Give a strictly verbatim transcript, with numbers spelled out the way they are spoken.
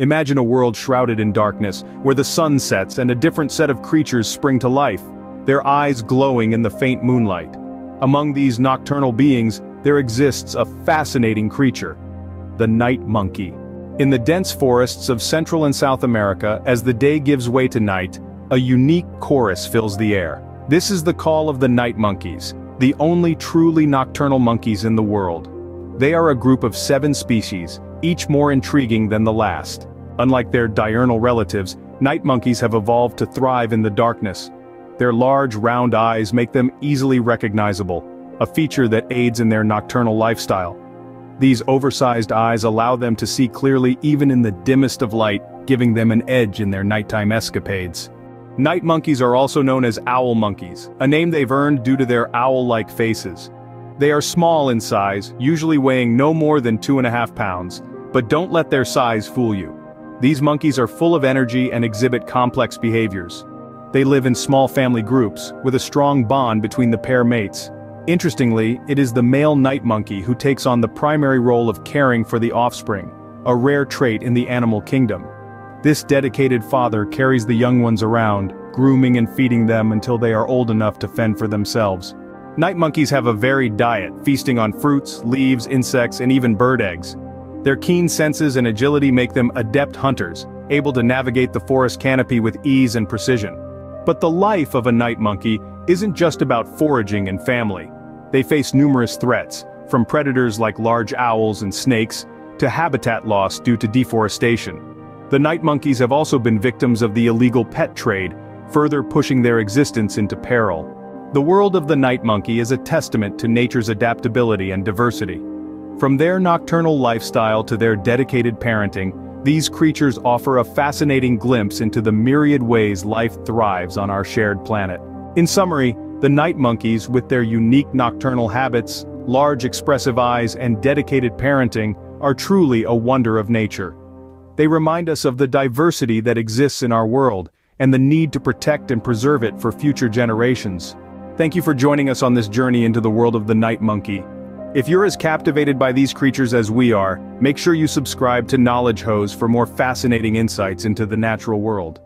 Imagine a world shrouded in darkness, where the sun sets and a different set of creatures spring to life, their eyes glowing in the faint moonlight. Among these nocturnal beings, there exists a fascinating creature, the night monkey. In the dense forests of Central and South America, as the day gives way to night, a unique chorus fills the air. This is the call of the night monkeys, the only truly nocturnal monkeys in the world. They are a group of seven species, each more intriguing than the last. Unlike their diurnal relatives, night monkeys have evolved to thrive in the darkness. Their large, round eyes make them easily recognizable, a feature that aids in their nocturnal lifestyle. These oversized eyes allow them to see clearly even in the dimmest of light, giving them an edge in their nighttime escapades. Night monkeys are also known as owl monkeys, a name they've earned due to their owl-like faces. They are small in size, usually weighing no more than two and a half pounds, but don't let their size fool you. These monkeys are full of energy and exhibit complex behaviors. They live in small family groups, with a strong bond between the pair mates. Interestingly, it is the male night monkey who takes on the primary role of caring for the offspring, a rare trait in the animal kingdom. This dedicated father carries the young ones around, grooming and feeding them until they are old enough to fend for themselves. Night monkeys have a varied diet, feasting on fruits, leaves, insects, and even bird eggs. Their keen senses and agility make them adept hunters, able to navigate the forest canopy with ease and precision. But the life of a night monkey isn't just about foraging and family. They face numerous threats, from predators like large owls and snakes, to habitat loss due to deforestation. The night monkeys have also been victims of the illegal pet trade, further pushing their existence into peril. The world of the night monkey is a testament to nature's adaptability and diversity. From their nocturnal lifestyle to their dedicated parenting, these creatures offer a fascinating glimpse into the myriad ways life thrives on our shared planet. In summary, the night monkeys, with their unique nocturnal habits, large expressive eyes, and dedicated parenting, are truly a wonder of nature. They remind us of the diversity that exists in our world, and the need to protect and preserve it for future generations. Thank you for joining us on this journey into the world of the night monkey. If you're as captivated by these creatures as we are, make sure you subscribe to Knowledge Hose for more fascinating insights into the natural world.